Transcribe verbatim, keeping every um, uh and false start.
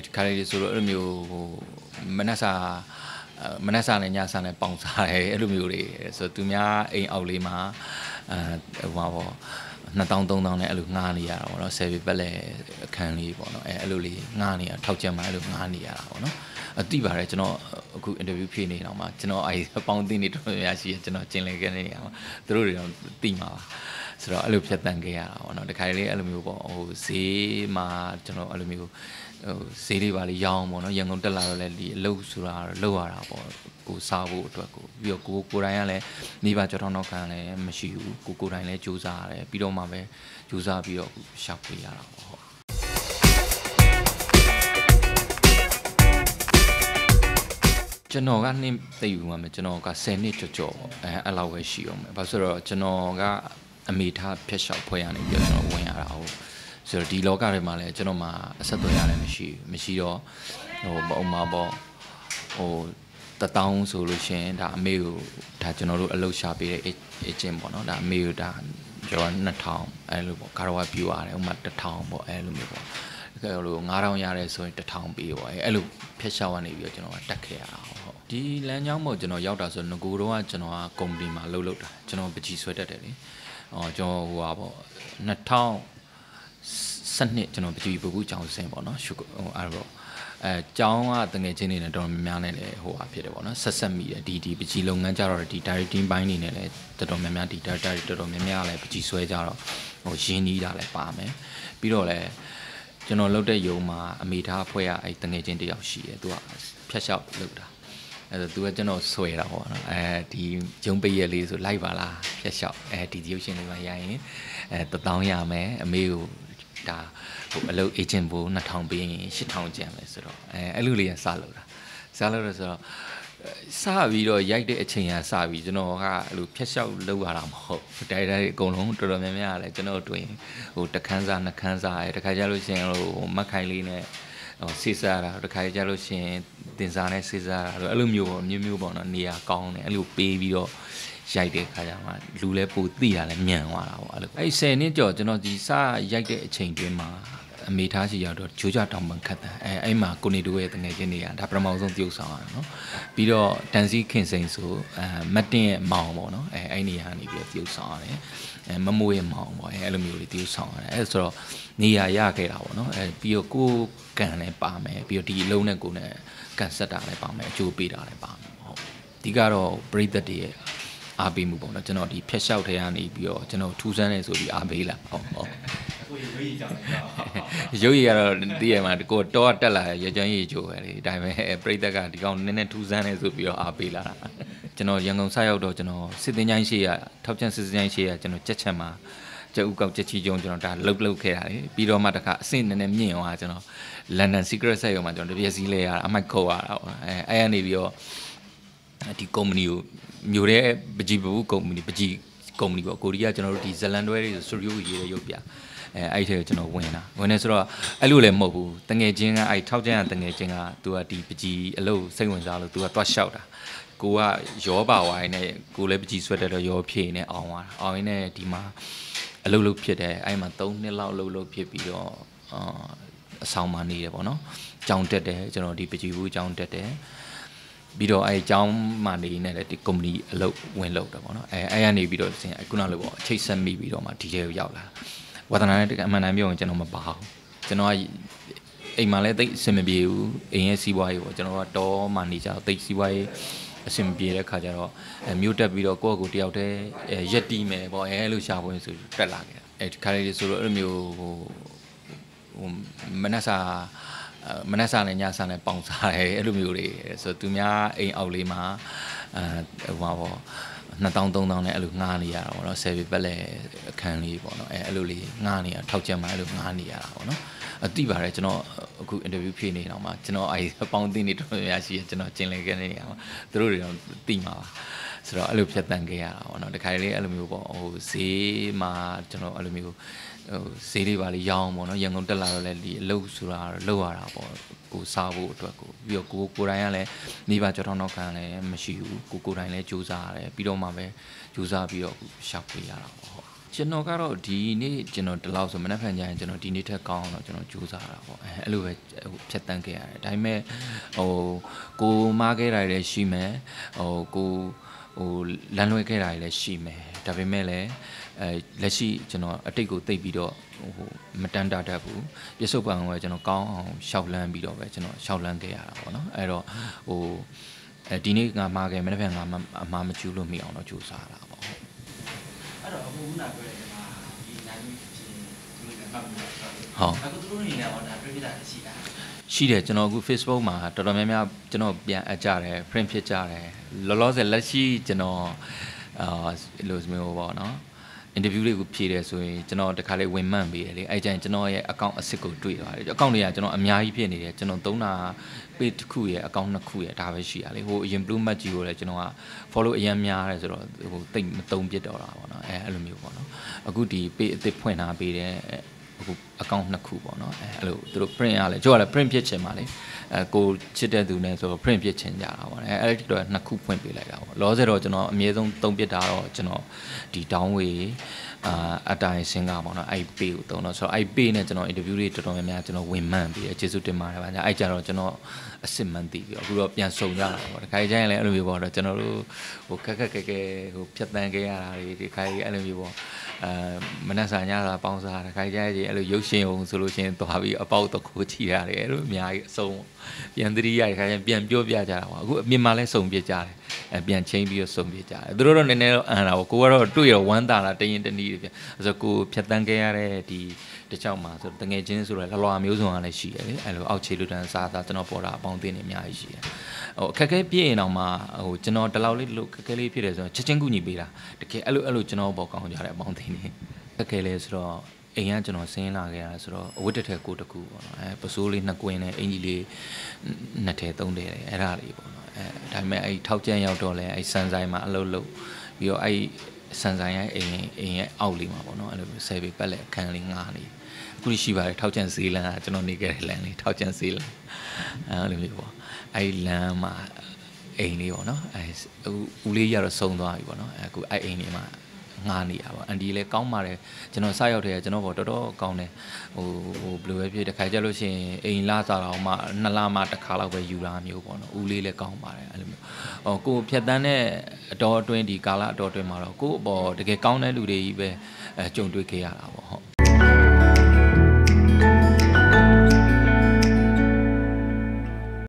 kali itu rumyu mana sa mana sa nanya sa nanya pangsai rumyu ni, so tu mia in awli mah, wawo natang tong tong ni elok ngani ya, wono sebi bela kani wono eloli ngani ya, tau cema elok ngani ya, wono tiba hari ceno aku interview ni nama ceno ay pangting ni tu mia sih ceno cengeng ni nama terus tima. So elok catatan gaya, wono dekai ni elok miu si mah ceno elok miu Seri balik yang mana yang orang terlalu lelaki, lalu surah, lalu arah, ku sabu tu aku, biar ku kurang le, ni baca orang kan le, masih ku kurang le, juza le, biar mabe juza biar siapa yang arah. Cenoga ni tahu mana, cenoga seni cuci, alau esiom, pasal cenoga Amita Peshawariyan ni biar orang arah. Jadi di lokal ni malah, ceno mah satu yang mesti mesti lo, oh mah bo, oh tetamu solution dah mail dah ceno lu alu syabi ejem bo, dah mail dah jawan netau, alu bo karawai piwa, umat netau bo alu bo, kalau ngarau yang ada so netau piwa, alu pesawan ni biar ceno tak kaya. Di lain yang bo ceno yau dah so nguruan ceno kombi mah lalu dah, ceno biji sudah dah ni, oh ceno gua bo netau. Seni ceno baju ibu jauh semua, no syukur arwah. Jauh ada tengah ni, dalam memang ni hoa pira, no sesami di di baju longan jarak di dari timbai ni ni, dalam memang di dari dari dalam memang le baju suai jarak, oh seni jarak paham eh. Biar le ceno lalu dia mah Amita Peshawariyan tengah ni dia sih tu, biasa lalu dah. Tu ceno suai lah, eh di jumpa ye le tu live lah, biasa eh di jauh sini macam ni, tetamu yang me melu. Dah, lalu ejen bu nak tang bini, si tang jam esok. Eh, lalu dia salah lah, salah esok. Sabi lo, yang dia ejennya sabi, jono ha, lalu pesau lalu haram ho. Dari dari golong tu ramai ramai, jono tu ini, utak kanza nak kanza, utak jalu sini, lalu makai lini, sisa, utak jalu sini, tinjauan sisa, lalu miu miu bana ni akong ni, lalu baby lo. Jadi kerana lule putih ada mianwala, alu. Seni jauh jono jisa jadi cengkeh mah, mita sih jauh cuci tambang kat. Aih mah kuni dua tengah jenis, dah pernah mahu tiusawa, no. Biar tensi kencing so, mati mau mau, no. Aih ni yang ni biar tiusawa, memuai mau mau, alumni tiusawa. So ni ya ya kelawa, no. Biar ku kene pame, biar di lune kune kansat ada pame, cuci ada pame. Tiga ro berita dia. Abi mubon, ceno di pesawat yang ni biar ceno tujuan itu di abi lah. Jadi kalau dia macam kau tua telah, jangan itu. Dah beritakan di kau nenek tujuan itu biar abi lah. Ceno yang kau saya udah ceno sedihnya siya, taucan sedihnya siya ceno cecema, cakap kau cecihjong ceno dah leluk kelari. Biar macam tak sin nenek ni orang ceno London secret saya macam tu biasa le, amat kau lah. Ayah ni biar di komuni. Nyure biji baru komuni biji komuni buat Korea jenah di Zealand wari suruh ye Yopia, ayat jenah wena. Wena sura alu le mabu tengah jenah ayat tau jenah tengah jenah tua di biji alu segun jalu tua tua show dah. Gua Yopia wai ne gua le biji suara dah Yopia ne awal awal ne di mah alu alu pia deh ayat mah tau ne lau alu alu pia pia saumani deh, bono jauh deh deh jenah di biji baru jauh deh deh. Bido ay jauh mana ini ada di company low, win low, tak mana? Ayah ni bido sini, aku nak lewo, cecah seni bido macam dia jauh lah. Watanah ni mana biar orang jenama bahau, jenama ay malah tak seni biu, ayah siwai, jenama do mandi jauh tak siwai, seni biu lekah jenama muda bido kau kau tiaw deh, jadi me, boleh elu siapa itu terlak. Kali itu rumyu mana sa. Mana sa nanya sa nanya pangsai rumyu ni, so tu mia in awli mah, wawo natang tong tong ni elok ngani ya, wono sebi bela kani, wono eloli ngani ya, tau cema elok ngani ya, wono tiba hari ceno aku interview ni nama ceno ay pangting ni tu mia sih ceno cengeng ni nama terus tima, so elok catatan gaya, wono dekai ni alumni oh si mah ceno alumni Seri balik yang mana yang orang terlalu lelaki, lalu surah, lalu arah, ku sabu tu aku, biar ku kurang le, ni baca orang kan le, masih ku kurang le juza le, biar mabe juza biar siapa yang arah. Ceno karo di ni ceno telau semena panjang ceno di ni terkau ceno cuci sahara. Elu cetang ke ada. Tapi me, oh, ku makai raya sih me, oh ku lalu ke raya sih me. Tapi me le, lesi ceno ati ku tei bido metan dada bu. Yesu bang we ceno kau shaulan bido we ceno shaulan ke ada. Ero oh di ni ngah makai mana panjang ngah mama cuci mi orang cuci sahara. हाँ शीरे चुनाव को Facebook मार तो तो मैं मैं चुनाव जा रहे फ्रेंड पे जा रहे लॉस लल्ची चुनाव लोग में वो ना इंटरव्यू ले कुछ शीरे सो चुनाव तो खाली वेमन भी है ऐसे चुनाव ये अकाउंट असिको टूट वाले अकाउंट ये चुनाव अम्याही पे नहीं है चुनाव तो ना पेट खुए अकाउंट ना खुए टावे शी याले वो इंप्रूव मच जी वाले चुनाव फॉलो ये अम्याही जो वो तीन तोम पे डाला वाला ऐलमी वाला अगुडी पे ते पॉइंट आ पे अकाउंट ना खूब हो ना अलो तो प्रिंट आले जो वाले प्रिंट पिच चमाले को चिटे दूने तो प्रिंट पिच चंजा आवाने ऐलेट तो ना खूब पॉइंट पे लगा लॉज़े रोज़ ना मेरे तो तो पे डालो चनो डी डाउन वे अटाइ सिंगा वाना आई पे तो ना सो आई पे ने चनो इंटरव्यू रेट तो मैं चनो विमान भी अच्छे सूटे मारे वाले आई चारो चनो अस्सी Elu yoshin orang solution tu habis apa tu kunci ada elu mian song mian diri ada kan mian jauh biasa aku mian malay song biasa mian ceng biasa song biasa. Dulu orang ni orang aku orang tu yang wanita lah tanya tanya so aku piatan gaya le di di cawang so tengah jenis surat lalu ambil orang le si elu out celu dan sahaja jenah pora bantu ni mian si. Kakak pih nama jenah dalau le kakak le pih le cecengku ni bila dek elu elu jenah bokang jarak bantu ni kakak le so Eyan jenah sen lah gaya sura, wujud tak aku tak ku, pasulih nak kuen ini le nanti tahun deh, era ni pun. Tapi saya tahu je yang itu le, saya sanjai mah lalu lalu, biar saya sanjai ini ini awli mah pun, saya beli kain lingan ni. Kuli siapa tahu je sila, jenah ni kerela ni tahu je sila, lalu pun. Saya lama ini pun, uli yang rasong doa pun, aku ini mah. Ngani apa, andi le kau mara, jenah saya udah, jenah bodoh doh kau ne, oh blue wave dia kaji lalu si, inilah cara mak nala mat kalau berjuang ni upon, uli le kau mara, oh ku piadane dua dua di kala dua dua mara, ku boh dek kau ne lu deh ibe, jom dua kaya apa.